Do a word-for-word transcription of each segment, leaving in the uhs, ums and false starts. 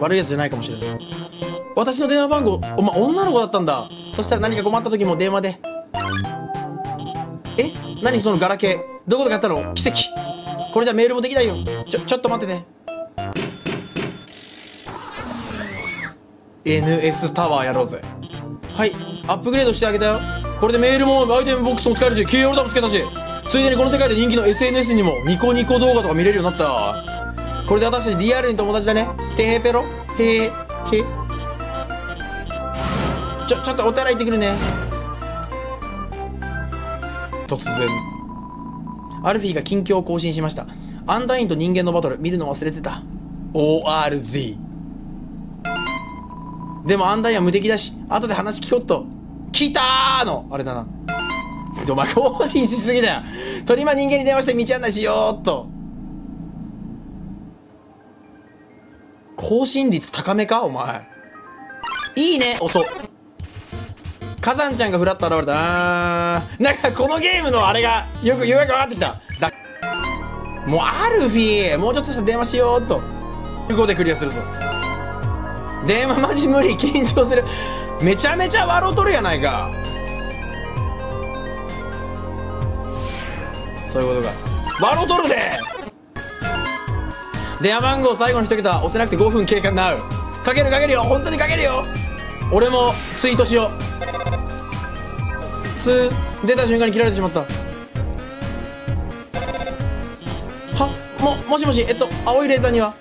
悪いやつじゃないかもしれない。私の電話番号、お前女の子だったんだ。そしたら何か困った時も電話で。え、何そのガラケー、どこで買ったの？奇跡。これじゃメールもできないよ。ちょちょっと待ってて。 エヌエス タワーやろうぜ。はい、アップグレードしてあげたよ。これでメールもアイテムボックスも使えるし、キーホルダーもつけたし、ついでにこの世界で人気の エスエヌエス にもニコニコ動画とか見れるようになった。これで私たちリアルに友達だね。てへぺろへへへ。ちょちょっとお手洗い行ってくるね。突然アルフィーが近況を更新しました。アンダインと人間のバトル見るの忘れてた。 オーアールゼット。 でもアンダインは無敵だし、後で話聞こっと。来たーのあれだな。お前更新しすぎだよ。鳥間人間に電話して道案内しようっと。更新率高めかお前。いいね音。火山ちゃんがフラッと現れた。なんかこのゲームのあれがよくようやく分かってきた。だもうアルフィー、もうちょっとした電話しようっと。じゅうごでクリアするぞ。電話マジ無理、緊張する。めちゃめちゃ笑うとるやないか。そういうことか。笑うとるで。電話番号最後の一桁押せなくてごふん経過になる。かけるかけるよ、本当にかけるよ。俺もツイートしよう。ツー出た瞬間に切られてしまった。はももしもし、えっと青いレーザーには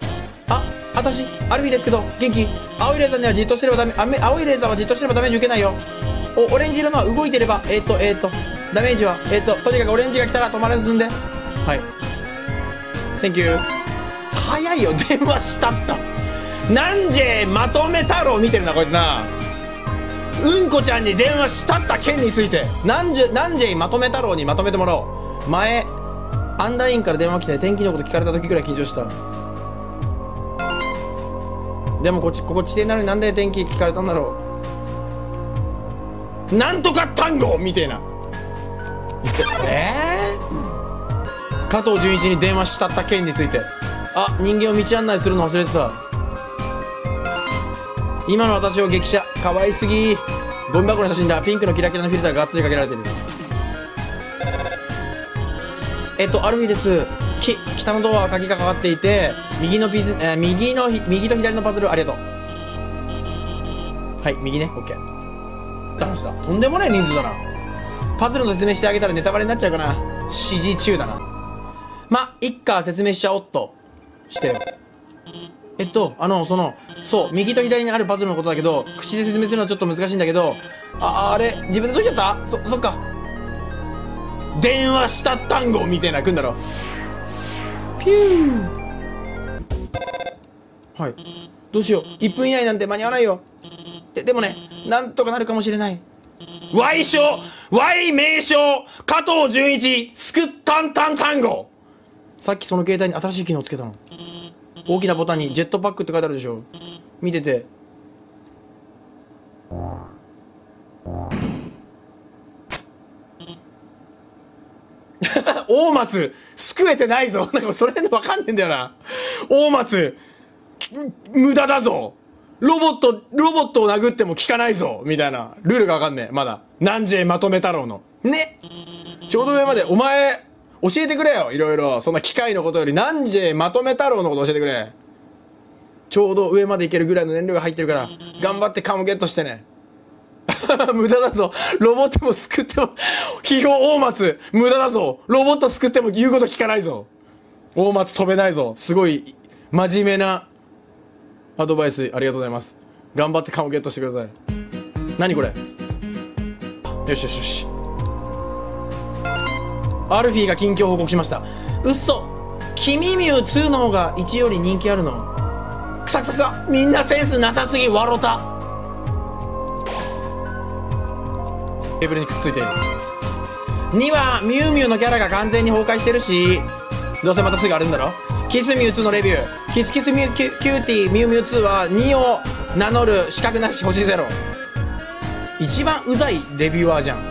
あ私アルフィーですけど元気。青いレーザーにはじっとしてればダメ、あめ青いレーザーはじっとしてればダメージ受けないよ。おオレンジ色のは動いてればえっとえっとダメージはえっととにかくオレンジが来たら止まらずんで。はい、センキュー。早いよ電話したった。なんじまとめ太郎見てるなこいつな。うんこちゃんに電話したった件についてなんじなんじまとめ太郎にまとめてもらおう。前アンダインから電話来て天気のこと聞かれた時くらい緊張した。でもこっちここ地底なのになんで天気聞かれたんだろう。なんとか単語みてえな。えー、加藤純一に電話したった件について。あ人間を道案内するの忘れてた。今の私を激写かわいすぎ。ゴミ箱の写真だ。ピンクのキラキラのフィルターがっつりかけられてる。えっと、アルフィーです。き、北のドアは鍵がかかっていて、右のピズ、えー、右の、右と左のパズル、ありがとう。はい、右ね、オッケー。楽しだ。とんでもない人数だな。パズルの説明してあげたらネタバレになっちゃうかな。指示中だな。ま、いっか、説明しちゃおっと。してよ。えっと、あの、その、そう、右と左にあるパズルのことだけど、口で説明するのはちょっと難しいんだけど、あ、あれ、自分でどうしちゃった？そ、そっか。電話した単語みたいな来んだろ。ピュー。はいどうしよう、いっぷん以内なんて間に合わないよ。ででもねなんとかなるかもしれない。 Y 賞 Y 名称加藤純一救ったんたん単語。さっきその携帯に新しい機能つけたの。大きなボタンにジェットパックって書いてあるでしょ。見てて大松救えてないぞ。なんかそれ分かんねえんだよな。大松無駄だぞ。ロボットロボットを殴っても効かないぞみたいなルールが分かんねえ。まだなんじまとめ太郎のねちょうど上まで。お前教えてくれよいろいろ。そんな機械のことよりなんじまとめ太郎のこと教えてくれ。ちょうど上までいけるぐらいの燃料が入ってるから頑張って缶をゲットしてね。無駄だぞ。ロボットも救っても、秘宝大松、無駄だぞ。ロボット救っても言うこと聞かないぞ。大松飛べないぞ。すごい、真面目なアドバイスありがとうございます。頑張って缶をゲットしてください。何これ？よしよしよし。アルフィーが近況報告しました。うっそ！君ミューツーの方がいちより人気あるの。くさくさくさ！みんなセンスなさすぎ、わろた！テーブルにくっついている。にはミュウミュウのキャラが完全に崩壊してるし、どうせまたすぐあるんだろ。キスミュウツーのレビュー。キスキスミュウキューティーミュウミュウツーはにを名乗る資格なし星ゼロ。一番うざいレビュアーじゃん。